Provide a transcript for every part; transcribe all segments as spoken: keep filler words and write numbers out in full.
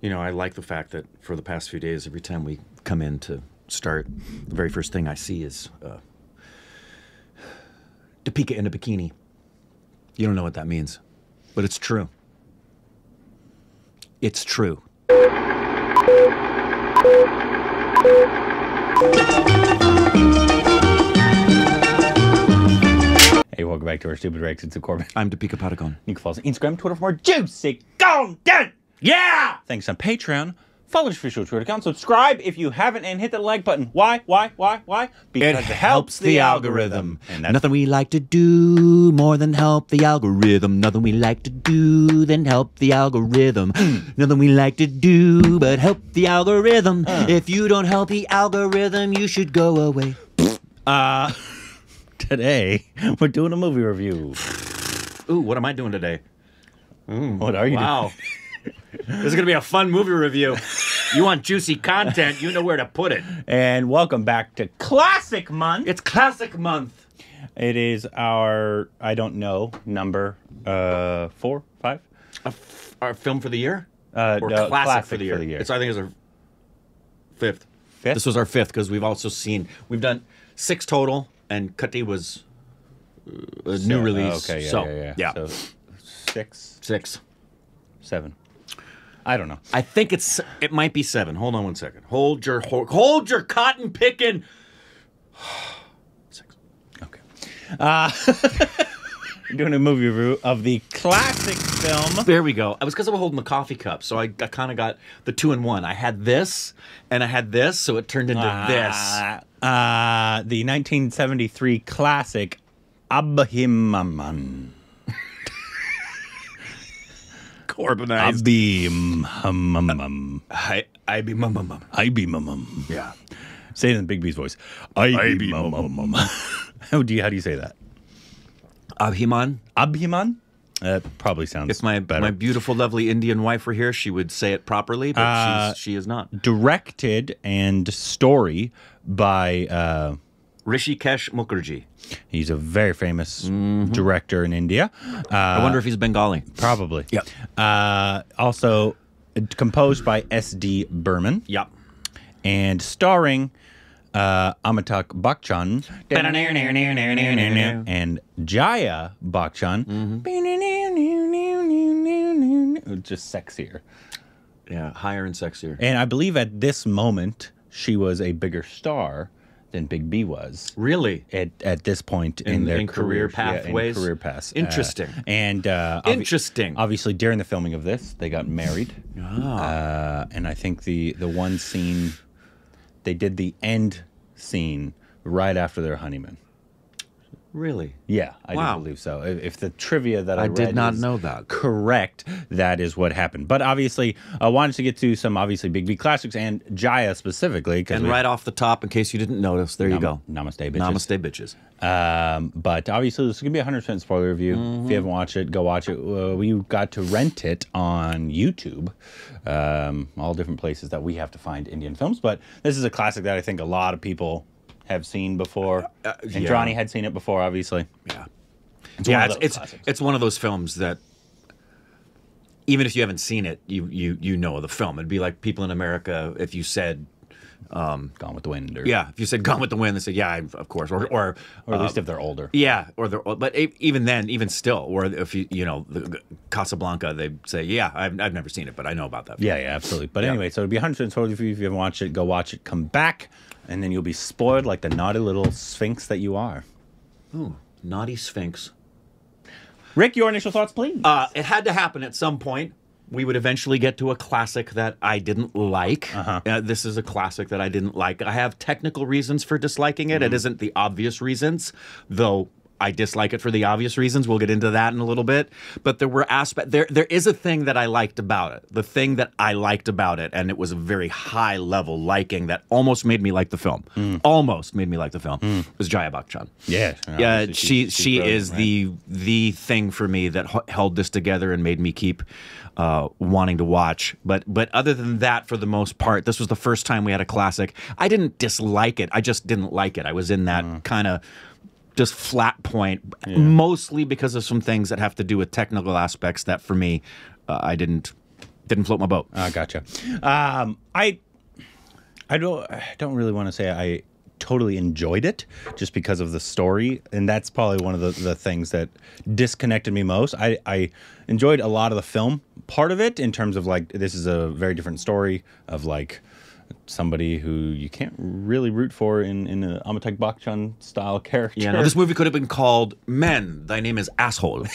you know, I like the fact that for the past few days, every time we come in to start, the very first thing I see is uh, Deepika in a bikini. You don't know what that means, but it's true. It's true. Hey, welcome back to our stupid reactions of Corbin. I'm Deepika Patagon. You can follow us on Instagram, Twitter for more juicy content. Yeah! Thanks on Patreon. Follow the official Twitter account. Subscribe if you haven't, and hit the like button. Why? Why? Why? Why? Because it helps, helps the algorithm. algorithm. And that's nothing we like to do more than help the algorithm. Nothing we like to do than help the algorithm. Nothing we like to do but help the algorithm. Uh. If you don't help the algorithm, you should go away. Uh, today, we're doing a movie review. Ooh, what am I doing today? Ooh, what are you wow. doing? Wow. This is going to be a fun movie review. You want juicy content, you know where to put it. And welcome back to Classic Month. It's Classic Month. It is our, I don't know, number uh, four, five? Uh, our film for the year? Uh, or no, classic, classic for the year. For the year. It's, I think it's our fifth. Fifth? This was our fifth because we've also seen, we've done six total, and Kati was a so, new release. Okay, yeah, so, yeah, yeah, yeah. So six? Six. Seven. I don't know. I think it's it might be seven. Hold on one second. Hold your hold your cotton picking. Six. Okay. Uh, doing a movie review of the classic film. There we go. I was because I was holding the coffee cup, so I, I kind of got the two in one. I had this and I had this, so it turned into uh, this. Uh, the nineteen seventy-three classic Abhimaan. Organized. I be um, um, um, um. I, I be mum mum mum. I be mum mum. Yeah. Say it in Big B's voice. I, I be mum mum mum. How do you how do you say that? Abhimaan. Abhimaan? That uh, probably sounds if my better. My beautiful, lovely Indian wife were here, she would say it properly, but uh, she's, she is not. Directed and story by uh, Rishikesh Mukherjee. He's a very famous mm-hmm. director in India. Uh, I wonder if he's Bengali. Probably. Yeah. Uh, also composed by S D Burman. Yeah. And starring uh, Amitabh Bachchan and Jaya Bachchan. Mm-hmm. Just sexier. Yeah, higher and sexier. And I believe at this moment she was a bigger star than Big B was. Really? At, at this point in, in their in career, career pathways? Yeah, in career paths. Interesting. Uh, and uh, Interesting. Obvi obviously, during the filming of this, they got married. Ah. Uh, and I think the, the one scene, they did the end scene right after their honeymoon. Really? Yeah, I wow. do believe so. If, if the trivia that I, I read did not is know that correct, that is what happened. But obviously, I uh, wanted to get to some obviously Big B classics and Jaya specifically. And we, right off the top, in case you didn't notice, there you go. Namaste, bitches. Namaste, bitches. Um, but obviously, this is gonna be a hundred percent spoiler review. Mm-hmm. If you haven't watched it, go watch it. Uh, we got to rent it on YouTube, um, all different places that we have to find Indian films. But this is a classic that I think a lot of people have seen before, uh, uh, and yeah. Johnny had seen it before, obviously. Yeah, it's yeah, it's it's, it's one of those films that even if you haven't seen it, you you you know the film. It'd be like people in America if you said um, "Gone with the Wind," or yeah, if you said "Gone with the Wind," they said, "Yeah, of course," or or, or at uh, least if they're older. Yeah, or they're but even then, even still, or if you you know the, the Casablanca, they say, "Yeah, I've I've never seen it, but I know about that." Film. Yeah, yeah, absolutely. But yeah. Anyway, so it'd be one hundred percent totally free if you haven't watched it. Go watch it. Come back. And then you'll be spoiled like the naughty little sphinx that you are. Ooh, naughty sphinx. Rick, your initial thoughts, please. Uh, it had to happen at some point. We would eventually get to a classic that I didn't like. Uh-huh. uh, this is a classic that I didn't like. I have technical reasons for disliking it. Mm-hmm. It isn't the obvious reasons, though I dislike it for the obvious reasons. We'll get into that in a little bit. But there were aspects, there, there is a thing that I liked about it. The thing that I liked about it, and it was a very high level liking that almost made me like the film. Mm. Almost made me like the film. Mm. It was Jaya Bachchan. Yeah. Yeah, she, she, she is right? the the thing for me that h held this together and made me keep uh, wanting to watch. But, but other than that, for the most part, this was the first time we had a classic. I didn't dislike it. I just didn't like it. I was in that mm. kind of just flat point, yeah. mostly because of some things that have to do with technical aspects that for me, uh, I didn't Didn't float my boat. Uh, gotcha. Um, I I don't, I don't really want to say I totally enjoyed it just because of the story. And that's probably one of the, the things that disconnected me most. I, I enjoyed a lot of the film part of it in terms of like, this is a very different story of like somebody who you can't really root for in, in an Amitabh Bachchan style character. Yeah, no, this movie could have been called Men, Thy Name is Asshole.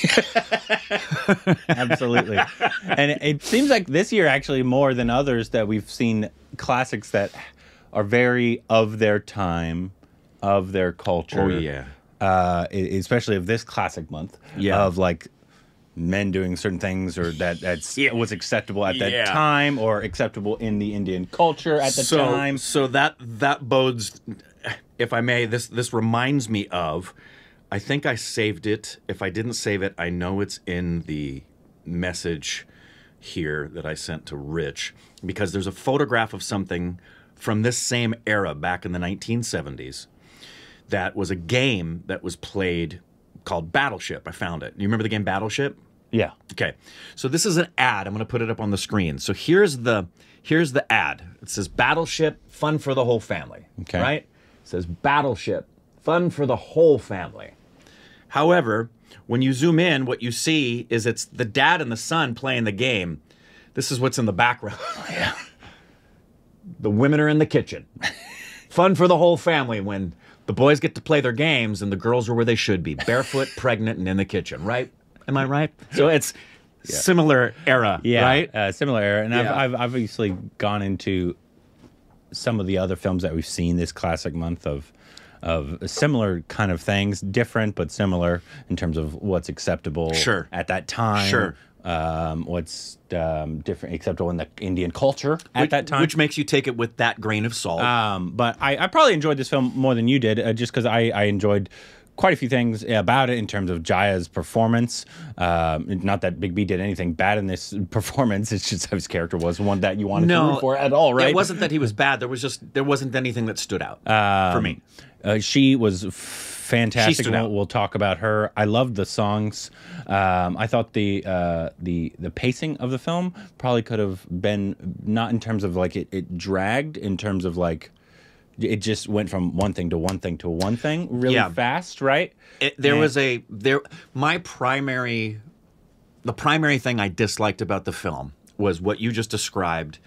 Absolutely. And it, it seems like this year actually more than others that we've seen classics that are very of their time, of their culture. Oh, yeah. Uh, especially of this classic month. Yeah. Of like men doing certain things or that that's, yeah. was acceptable at that yeah. time or acceptable in the Indian culture at the so, time. So that that bodes, if I may, this, this reminds me of, I think I saved it. If I didn't save it, I know it's in the message here that I sent to Rich, because there's a photograph of something from this same era back in the nineteen seventies that was a game that was played called Battleship. I found it. You remember the game Battleship? Yeah. Okay. So this is an ad. I'm going to put it up on the screen. So here's the here's the ad. It says Battleship, fun for the whole family. Okay. Right? It says Battleship, fun for the whole family. However, when you zoom in, what you see is it's the dad and the son playing the game. This is what's in the background. Yeah. The women are in the kitchen. Fun for the whole family when the boys get to play their games and the girls are where they should be, barefoot, pregnant, and in the kitchen, right? Am I right? So it's yeah. similar era, yeah, right? Uh, similar era. And yeah. I've, I've obviously gone into some of the other films that we've seen this classic month of of similar kind of things, different but similar in terms of what's acceptable sure. at that time. Sure. Um, what's um, different, acceptable in the Indian culture at which, that time. Which makes you take it with that grain of salt. Um, but I, I probably enjoyed this film more than you did, uh, just because I, I enjoyed quite a few things about it in terms of Jaya's performance. Um, not that Big B did anything bad in this performance. It's just his character was one that you wanted no, to root for at all, right? It wasn't that he was bad. There was just, there wasn't anything that stood out um, for me. Uh, she was fantastic. She stood out. We'll, we'll talk about her. I loved the songs. Um, I thought the uh, the the pacing of the film probably could have been not in terms of like it, it dragged in terms of like it just went from one thing to one thing to one thing really yeah. fast, right? It, there and, was a there. My primary the primary thing I disliked about the film was what you just described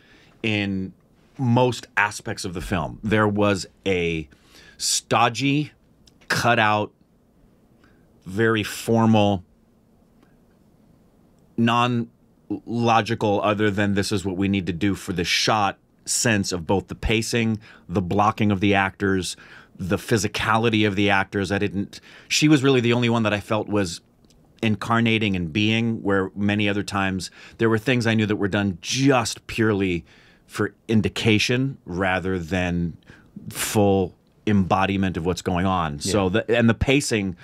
in most aspects of the film. There was a stodgy, cut out, very formal, non-logical other than this is what we need to do for the shot sense of both the pacing, the blocking of the actors, the physicality of the actors. I didn't... She was really the only one that I felt was incarnating and being, where many other times there were things I knew that were done just purely for indication rather than full embodiment of what's going on. Yeah. So the, and the pacing,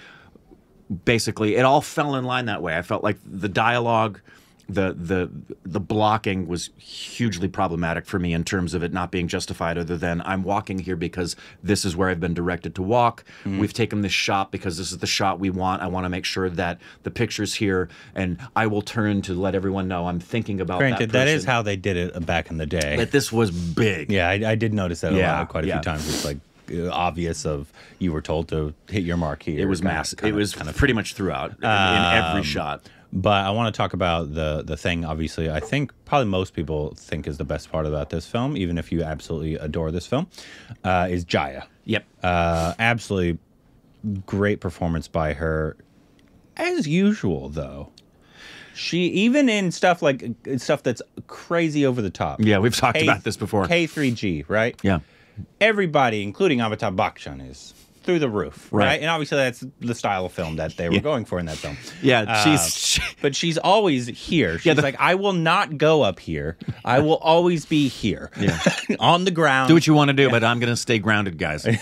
basically, it all fell in line that way. I felt like the dialogue, the the the blocking was hugely problematic for me in terms of it not being justified other than I'm walking here because this is where I've been directed to walk. Mm-hmm. We've taken this shot because this is the shot we want. I want to make sure that the picture's here, and I will turn to let everyone know I'm thinking about that person. Granted, that is how they did it back in the day. But this was big. Yeah, I, I did notice that yeah, a lot, quite a yeah. few times. It's like, obvious of you were told to hit your mark here. It was massive. It was kind of pretty much throughout in, um, in every shot. But I want to talk about the the thing, obviously, I think probably most people think is the best part about this film, even if you absolutely adore this film, uh, is Jaya. Yep. Uh, absolutely great performance by her. As usual, though. She, even in stuff like, stuff that's crazy over the top. Yeah, we've talked K, about this before. K three G, right? Yeah. Everybody, including Amitabh Bachchan, is through the roof, right? right? And obviously that's the style of film that they were yeah. going for in that film. Yeah, she's... Uh, she... But she's always here. She's yeah, the... like, I will not go up here. I will always be here. Yeah. On the ground. Do what you want to do, yeah. but I'm going to stay grounded, guys. And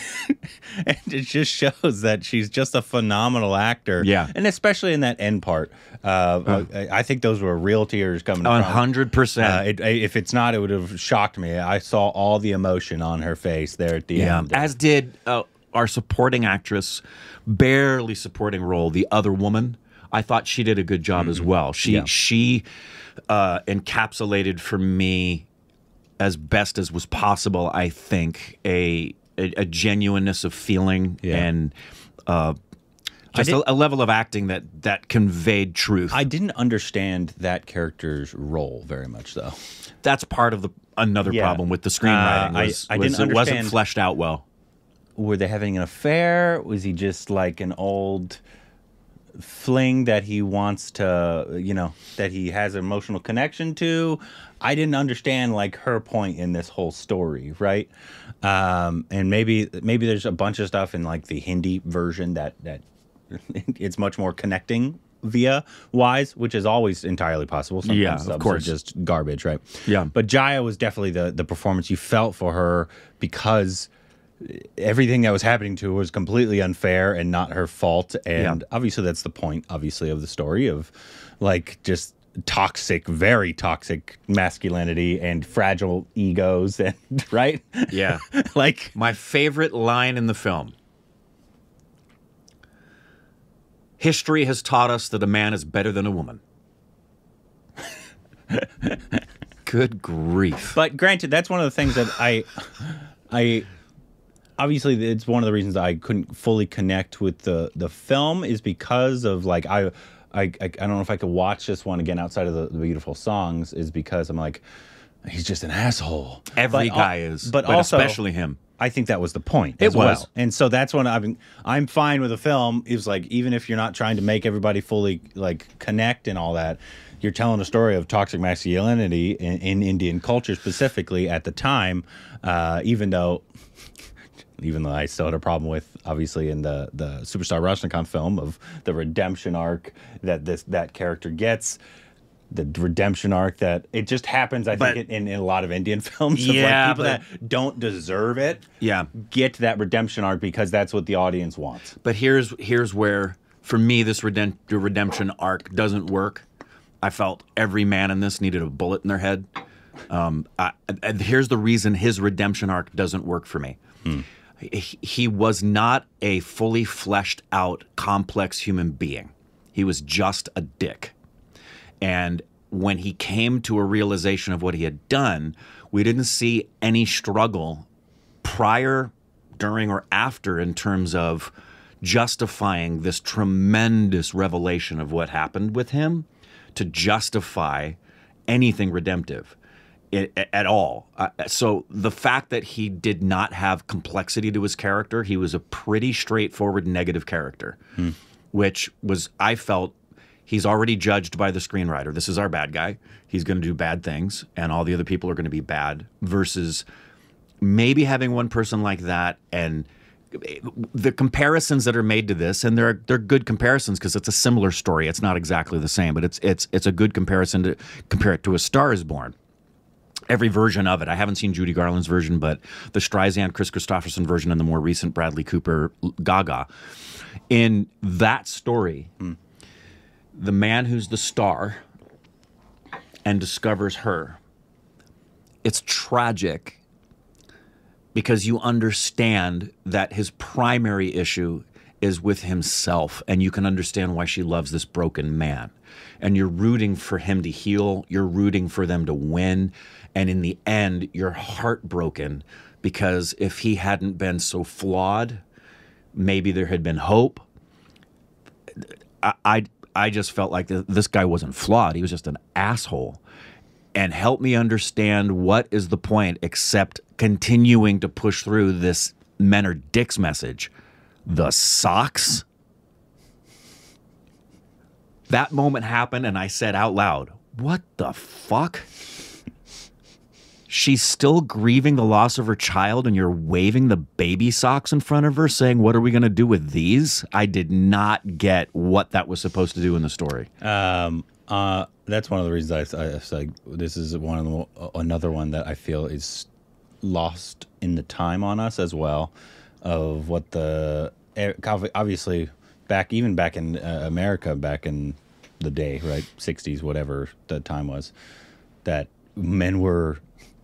it just shows that she's just a phenomenal actor. Yeah. And especially in that end part. Uh, oh. I, I think those were real tears coming from. one hundred percent. Uh, it, if it's not, it would have shocked me. I saw all the emotion on her face there at the yeah. end. As did... Uh, our supporting actress, barely supporting role, the other woman. I thought she did a good job mm-hmm. as well. She yeah. she uh, encapsulated for me as best as was possible, I think, a a, a genuineness of feeling yeah. and uh, just a, a level of acting that, that conveyed truth. I didn't understand that character's role very much, though. That's part of the another yeah. problem with the screenwriting. Uh, was, I, I was, didn't it understand. Wasn't fleshed out well. Were they having an affair? Was he just like an old fling that he wants to, you know, that he has an emotional connection to? I didn't understand like her point in this whole story, right? Um, and maybe maybe there's a bunch of stuff in like the Hindi version that that it's much more connecting via wise, which is always entirely possible. Sometimes yeah, subs of course, are just garbage, right? Yeah. But Jaya was definitely the the performance you felt for her, because everything that was happening to her was completely unfair and not her fault. And yeah. obviously that's the point, obviously, of the story, of like just toxic, very toxic masculinity and fragile egos. And right. Yeah. Like my favorite line in the film. History has taught us that a man is better than a woman. Good grief. But granted, that's one of the things that I, I, obviously, it's one of the reasons I couldn't fully connect with the the film is because of like I, I, I, I don't know if I could watch this one again outside of the, the beautiful songs, is because I'm like, he's just an asshole. Every but, guy uh, is, but, but also, especially him. I think that was the point. It as was, well. And so that's when I've been, I'm fine with a film. It was like, even if you're not trying to make everybody fully like connect and all that, you're telling a story of toxic masculinity in, in Indian culture specifically at the time, uh, even though. Even though I still had a problem with, obviously, in the the Superstar Rajnikant film, of the redemption arc that this that character gets, the redemption arc that it just happens. I but, think in, in a lot of Indian films, yeah, of like people but, that don't deserve it, yeah, get that redemption arc because that's what the audience wants. But here's here's where, for me, this redem redemption arc doesn't work. I felt every man in this needed a bullet in their head. Um, I, I, here's the reason his redemption arc doesn't work for me. Hmm. He was not a fully fleshed out, complex human being. He was just a dick. And when he came to a realization of what he had done, we didn't see any struggle prior, during, or after in terms of justifying this tremendous revelation of what happened with him to justify anything redemptive. It, at all. Uh, so the fact that he did not have complexity to his character, he was a pretty straightforward negative character, mm. which was, I felt, he's already judged by the screenwriter. This is our bad guy. He's going to do bad things, and all the other people are going to be bad, versus maybe having one person like that. And the comparisons that are made to this, and they're they're good comparisons because it's a similar story. It's not exactly the same, but it's it's it's a good comparison to compare it to A Star Is Born. Every version of it. I haven't seen Judy Garland's version, but the Streisand, Chris Christopherson version, and the more recent Bradley Cooper, Gaga. In that story, mm. the man who's the star and discovers her, it's tragic because you understand that his primary issue is with himself, and you can understand why she loves this broken man. And you're rooting for him to heal. You're rooting for them to win. And in the end, you're heartbroken because if he hadn't been so flawed, maybe there had been hope. I, I, I just felt like this guy wasn't flawed. He was just an asshole. And help me understand what is the point except continuing to push through this men are dicks message. The socks? That moment happened and I said out loud, what the fuck? She's still grieving the loss of her child and you're waving the baby socks in front of her saying, what are we going to do with these? I did not get what that was supposed to do in the story. Um, uh, that's one of the reasons I, I said this is one of the, another one that I feel is lost in the time on us as well, of what the, obviously, back even back in uh, America, back in the day, right, sixties, whatever the time was, that men were,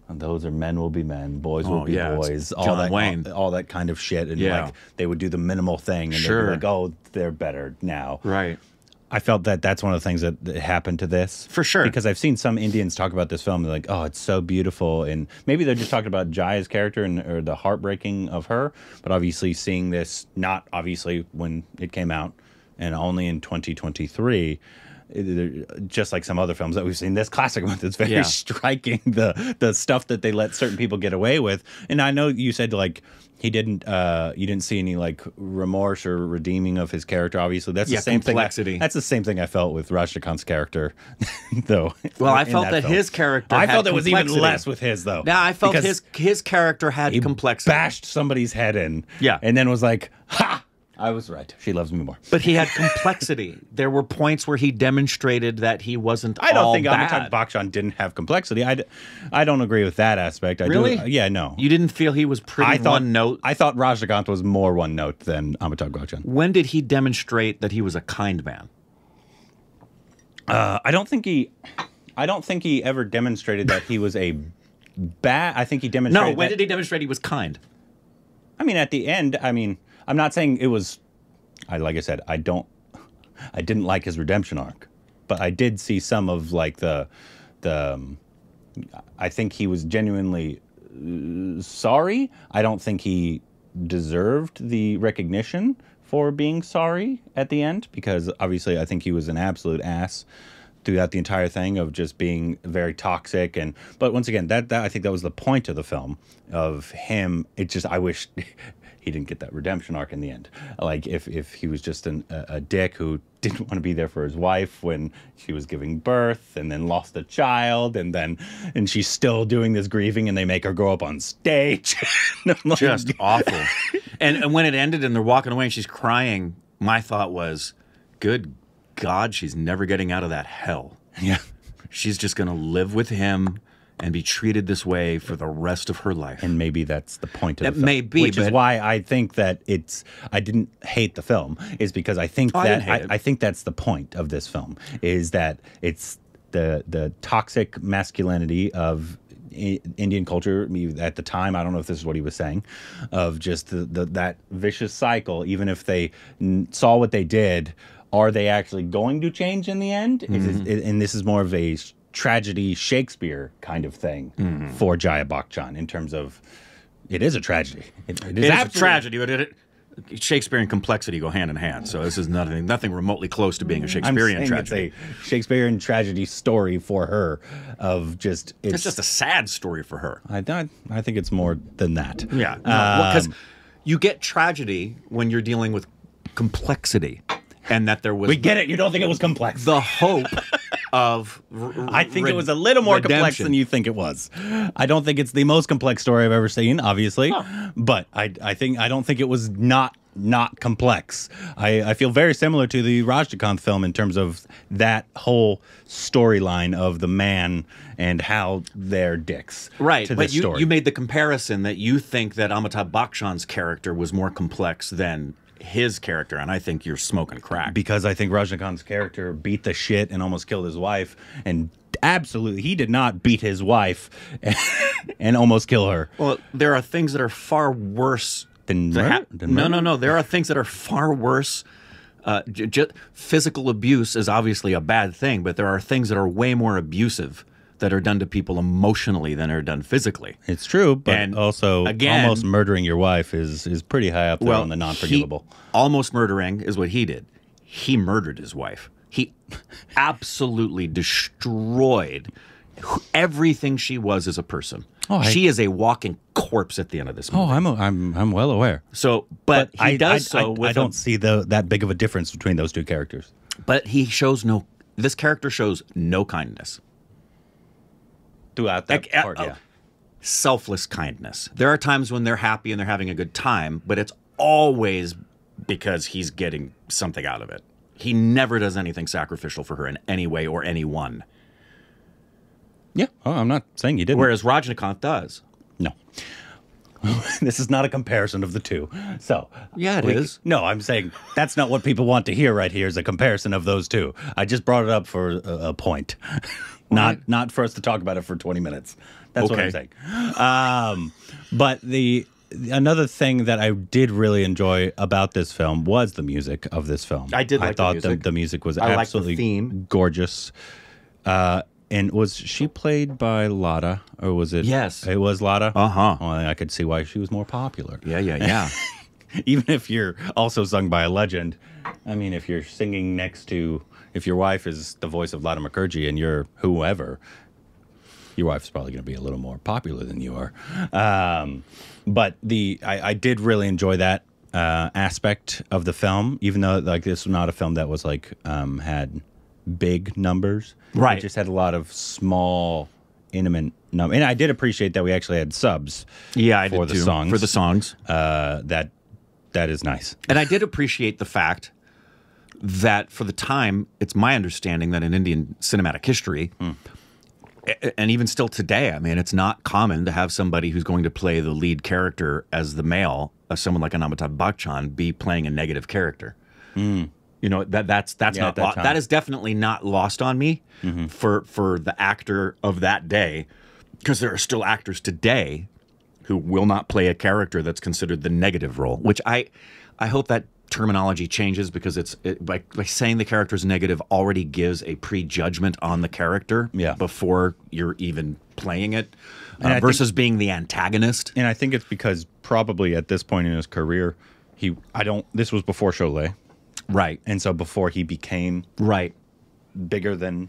those are men will be men, boys will oh, be yeah, boys, all that, all, all that kind of shit, and yeah. like they would do the minimal thing, and sure. they'd be like, oh, they're better now, right? I felt that that's one of the things that, that happened to this. For sure. Because I've seen some Indians talk about this film. They're like, oh, it's so beautiful. And maybe they're just talking about Jaya's character and or the heartbreaking of her. But obviously seeing this, not obviously when it came out and only in twenty twenty-three, it, just like some other films that we've seen this classic month, it's very yeah. striking, the the stuff that they let certain people get away with. And I know you said, like, he didn't, uh, you didn't see any like remorse or redeeming of his character. Obviously, that's yeah, the same complexity. thing. I, that's the same thing I felt with Raj Nikan's character, though. Well, I felt that, that his character. I had felt it was even less with his though. Yeah, I felt his his character had he complexity. Bashed somebody's head in. Yeah, and then was like, ha. I was right. She loves me more. But he had complexity. There were points where he demonstrated that he wasn't all bad. I don't think Amitabh Bachchan didn't have complexity. I, d I don't agree with that aspect. I really? Do, yeah, no. You didn't feel he was pretty I thought, one note? I thought Rajnikanth was more one note than Amitabh Bachchan. When did he demonstrate that he was a kind man? Uh, I don't think he... I don't think he ever demonstrated that he was a bad... I think he demonstrated... No, when that, did he demonstrate he was kind? I mean, at the end, I mean... I'm not saying it was, I like I said, I don't, I didn't like his redemption arc, but I did see some of like the, the, um, I think he was genuinely uh, sorry. I don't think he deserved the recognition for being sorry at the end, because obviously I think he was an absolute ass throughout the entire thing of just being very toxic. And but once again, that, that I think that was the point of the film, of him. It just, I wish... He didn't get that redemption arc in the end. Like if if he was just an, a, a dick who didn't want to be there for his wife when she was giving birth, and then lost a child, and then and she's still doing this grieving, and they make her go up on stage. Like, just awful. And, and when it ended, and they're walking away, and she's crying. My thought was, good God, she's never getting out of that hell. Yeah, she's just gonna live with him and be treated this way for the rest of her life. And maybe that's the point of that the film. It may be, Which but is why I think that it's... I didn't hate the film, is because I think oh, that... I, I, I think that's the point of this film, is that it's the, the toxic masculinity of Indian culture at the time. I don't know if this is what he was saying, of just the, the, that vicious cycle, even if they n saw what they did, are they actually going to change in the end? Mm-hmm. is, is, and this is more of a... tragedy Shakespeare kind of thing mm. for Jaya Bachchan, in terms of it is a tragedy. It, it is, it is a tragedy, but it, it, Shakespeare and complexity go hand in hand. So this is nothing, nothing remotely close to being a Shakespearean I'm tragedy. It's a Shakespearean tragedy story for her. Of just it's, it's just a sad story for her. I I, I think it's more than that. Yeah, because no, um, you get tragedy when you're dealing with complexity, and that there was. We get it. You don't think it was complex. The hope. Of I think it was a little more redemption. complex than you think it was. I don't think it's the most complex story I've ever seen, obviously, huh. but I I think I don't think it was not not complex. I, I feel very similar to the Rajnikanth film in terms of that whole storyline of the man and how they're dicks. Right, to but this you story. you made the comparison that you think that Amitabh Bachchan's character was more complex than. His character, and I think you're smoking crack. Because I think Rajnikant's character beat the shit and almost killed his wife, and absolutely, he did not beat his wife and, and almost kill her. Well, there are things that are far worse than murder? Than murder? No, no, no. There are things that are far worse. Uh, j j physical abuse is obviously a bad thing, but there are things that are way more abusive that are done to people emotionally than are done physically. It's true, but and also again, almost murdering your wife is is pretty high up there well, on the non-forgivable. Almost murdering is what he did. He murdered his wife. He absolutely destroyed everything she was as a person. Oh, I, she is a walking corpse at the end of this movie. Oh, I'm a, I'm I'm well aware. So, but, but he I, does I, so. I, with I don't a, see the that big of a difference between those two characters. But he shows no. This character shows no kindness. Throughout that like, part, uh, yeah. Selfless kindness. There are times when they're happy and they're having a good time, but it's always because he's getting something out of it. He never does anything sacrificial for her in any way or anyone. Yeah, oh, I'm not saying he didn't. Whereas Rajnikanth does. No. This is not a comparison of the two. So yeah, it we, is. No, I'm saying that's not what people want to hear right here is a comparison of those two. I just brought it up for a, a point. Not right. not for us to talk about it for twenty minutes. That's okay. what I'm saying. Um, but the another thing that I did really enjoy about this film was the music of this film. I did like I thought the music. The, the music was I absolutely the theme. gorgeous. Uh, and was she played by Lata, or was it? Yes. It was Lata? Uh-huh. Well, I could see why she was more popular. Yeah, yeah, yeah. Even if you're also sung by a legend, I mean, if you're singing next to, if your wife is the voice of Lata Mukherjee and you're whoever, your wife's probably going to be a little more popular than you are. Um, but the I, I did really enjoy that uh, aspect of the film, even though like this was not a film that was like um, had big numbers. Right. It just had a lot of small, intimate numbers. And I did appreciate that we actually had subs. Yeah, I for did the too. songs for the songs. Uh, that that is nice. And I did appreciate the fact that for the time, it's my understanding that in Indian cinematic history. Mm. And even still today, I mean, it's not common to have somebody who's going to play the lead character as the male, as someone like Amitabh Bachchan, be playing a negative character. Mm. You know, that that's that's yeah, not that, that is definitely not lost on me mm-hmm. for for the actor of that day, because there are still actors today who will not play a character that's considered the negative role. Which I, I hope that terminology changes, because it's it, by, by saying the character's negative already gives a prejudgment on the character yeah. before you're even playing it, uh, versus think, being the antagonist. And I think it's because probably at this point in his career, he I don't this was before Sholay, right? And so before he became right bigger than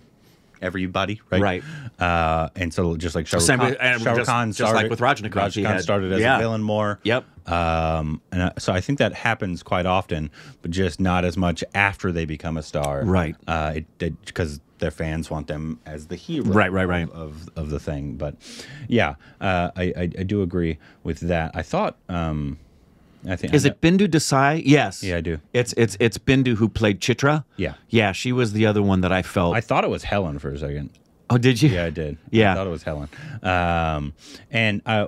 everybody, right? Right. Uh, and so just like Shah Rukh Khan, just, Shah Rukh Khan just started, like with Rajnikant, Rajnikant had, started as yeah. a villain more. Yep. Um, and uh, so I think that happens quite often, but just not as much after they become a star, right? Uh, it because their fans want them as the hero, right, right, right. Of, of of the thing. But yeah, uh, I, I I do agree with that. I thought. Um, I think is I it Bindu Desai? Yes. Yeah, I do. It's it's it's Bindu who played Chitra. Yeah. Yeah, she was the other one that I felt. I thought it was Helen for a second. Oh, did you? Yeah, I did. Yeah, I thought it was Helen. Um, and uh,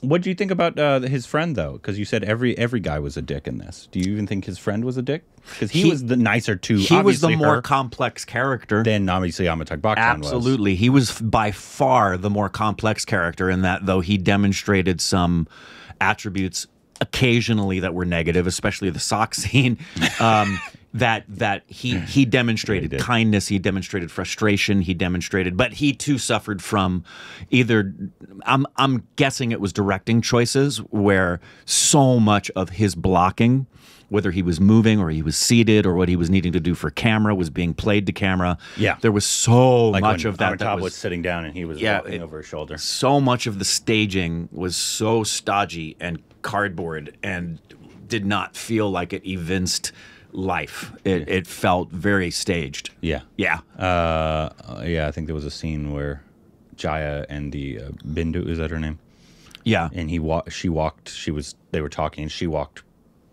what do you think about uh, his friend though? Because you said every every guy was a dick in this. Do you even think his friend was a dick? Because he, he was the nicer to. He was the more complex character than obviously Amitabh Bachchan. Absolutely, was. he was by far the more complex character in that, though he demonstrated some attributes occasionally that were negative, especially the sock scene. Um, that that he he demonstrated he kindness, he demonstrated frustration, he demonstrated, but he too suffered from either. I'm I'm guessing it was directing choices where so much of his blocking, whether he was moving or he was seated or what he was needing to do for camera was being played to camera. Yeah, there was so like much of that. Amitabh was, was sitting down and he was yeah, walking it, over his shoulder. So much of the staging was so stodgy and cardboard and did not feel like it evinced life. It yeah. it felt very staged. Yeah, yeah, uh, yeah. I think there was a scene where Jaya and the uh, Bindu, is that her name? Yeah, and he wa she walked. She was. They were talking. And she walked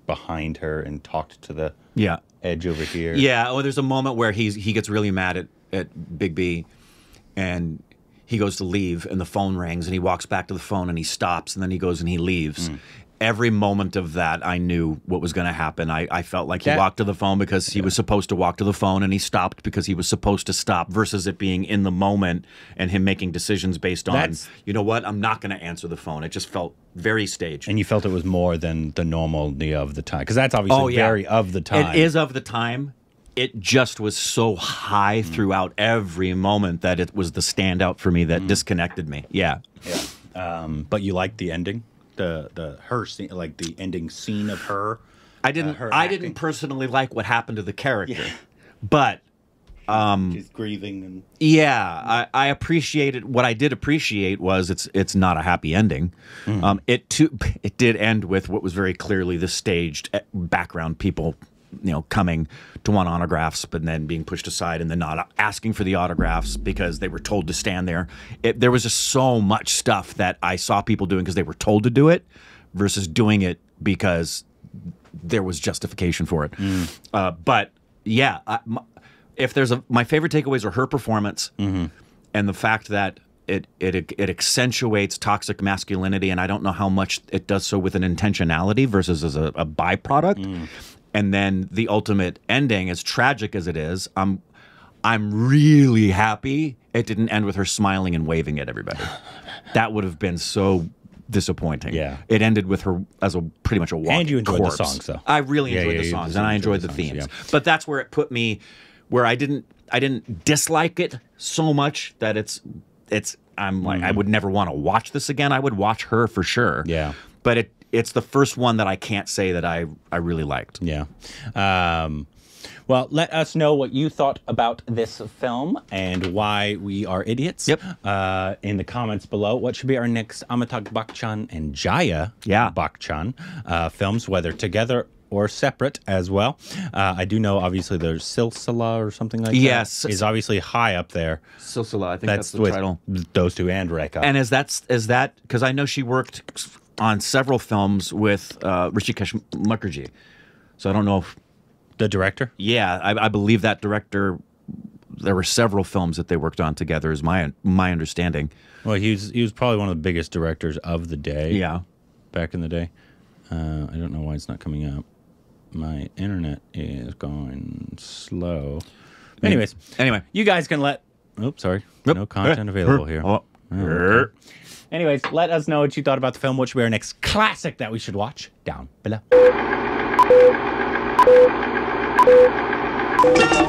behind her and talked to the yeah. edge over here. Yeah. Oh, there's a moment where he's he gets really mad at, at Big B, and he goes to leave, and the phone rings, and he walks back to the phone, and he stops, and then he goes and he leaves. Mm. Every moment of that, I knew what was going to happen. I, I felt like he that, walked to the phone because he yeah. was supposed to walk to the phone, and he stopped because he was supposed to stop, versus it being in the moment and him making decisions based on, That's, you know what, I'm not going to answer the phone. It just felt very staged. And you felt it was more than the normality of the time. Because that's obviously oh, yeah. very of the time. It is of the time. It just was so high mm. throughout every moment that it was the standout for me that mm. disconnected me. Yeah. yeah. Um, but you liked the ending? The the her scene, like the ending scene of her. I didn't. Uh, her I acting. didn't personally like what happened to the character, yeah. but um, she's grieving. And yeah, I, I appreciated what I did appreciate was it's it's not a happy ending. Mm. Um, it too it did end with what was very clearly the staged background people, you know, coming to want autographs, but then being pushed aside and then not asking for the autographs because they were told to stand there. It, there was just so much stuff that I saw people doing because they were told to do it versus doing it because there was justification for it. Mm. Uh, but yeah, I, my, if there's a, my favorite takeaways are her performance mm-hmm. and the fact that it, it, it accentuates toxic masculinity. And I don't know how much it does so with an intentionality versus as a, a byproduct. Mm. And then the ultimate ending, as tragic as it is, I'm, I'm really happy it didn't end with her smiling and waving at everybody. That would have been so disappointing. Yeah. It ended with her as a pretty much a walking And you enjoyed corpse. the songs, though. I really yeah, enjoyed yeah, the songs, and I enjoyed the, the songs, themes. Yeah. But that's where it put me, where I didn't I didn't dislike it so much that it's it's I'm like mm-hmm. I would never want to watch this again. I would watch her for sure. Yeah. But it it's the first one that I can't say that I I really liked. Yeah. Um Well, let us know what you thought about this film and why we are idiots. Yep. Uh, in the comments below, what should be our next Amitabh Bachchan and Jaya yeah. Bachchan uh, films, whether together or separate as well. Uh, I do know, obviously, there's Silsila or something like yes. that. Yes. Is obviously high up there. Silsila, I think that's, that's the title. Those two and Rekha. And is that, is that, because I know she worked on several films with uh, Rishikesh Mukherjee. So I don't know if... The director? Yeah, I, I believe that director. There were several films that they worked on together, is my my understanding. Well, he was he was probably one of the biggest directors of the day. Yeah, back in the day. Uh, I don't know why it's not coming up. My internet is going slow. Anyways, anyway, you guys can let. Oops, sorry. Nope. No content available here. Oh, okay. Anyways, let us know what you thought about the film. What should be our next classic that we should watch? Down below. Thank you.